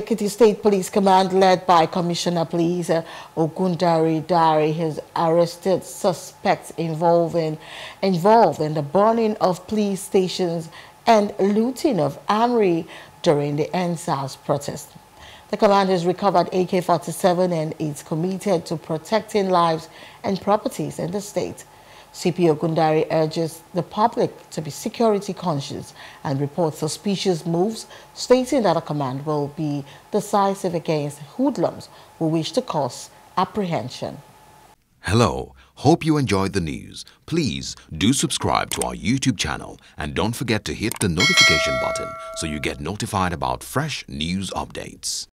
Ekiti State Police Command, led by Commissioner Police Ogundare Dare, has arrested suspects involved in the burning of police stations and looting of armory during the EndSARS protest. The command has recovered AK-47 and is committed to protecting lives and properties in the state. CP Ogundare urges the public to be security conscious and report suspicious moves, stating that the command will be decisive against hoodlums who wish to cause apprehension. Hello, hope you enjoyed the news. Please do subscribe to our YouTube channel and don't forget to hit the notification button so you get notified about fresh news updates.